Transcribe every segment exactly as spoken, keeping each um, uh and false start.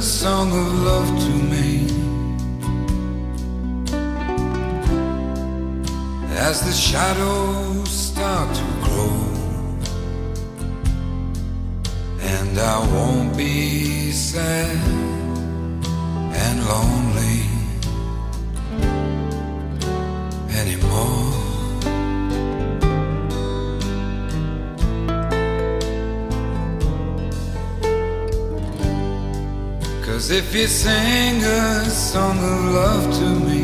a song of love to me. As the shadows start to grow, and I won't be sad and lonely anymore. Cause if you sing a song of love to me,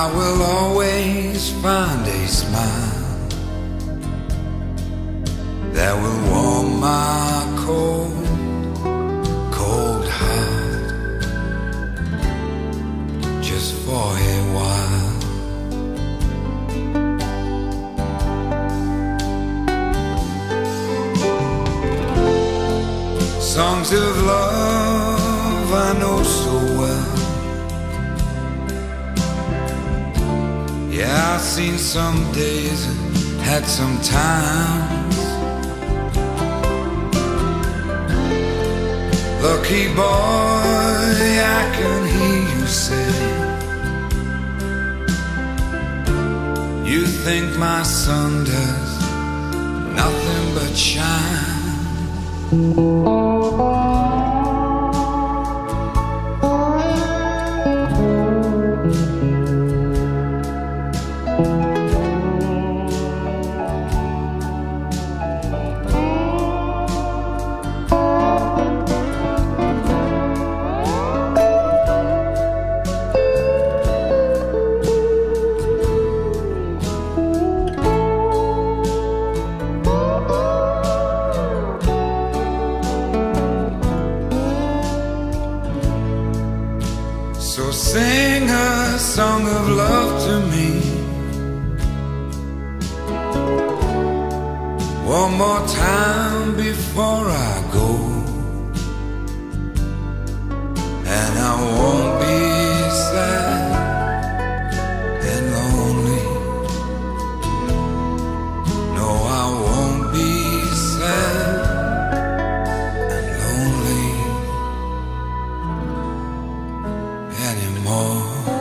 I will always find a smile that will warm my cold, cold heart just for a while. Songs of love I know so well. Yeah, I've seen some days and had some times. Lucky boy, I can hear you say, you think my sun does nothing but shine. So sing a song of love to me one more time before I go, and I won't be sad and lonely. No, I won't be sad and lonely anymore.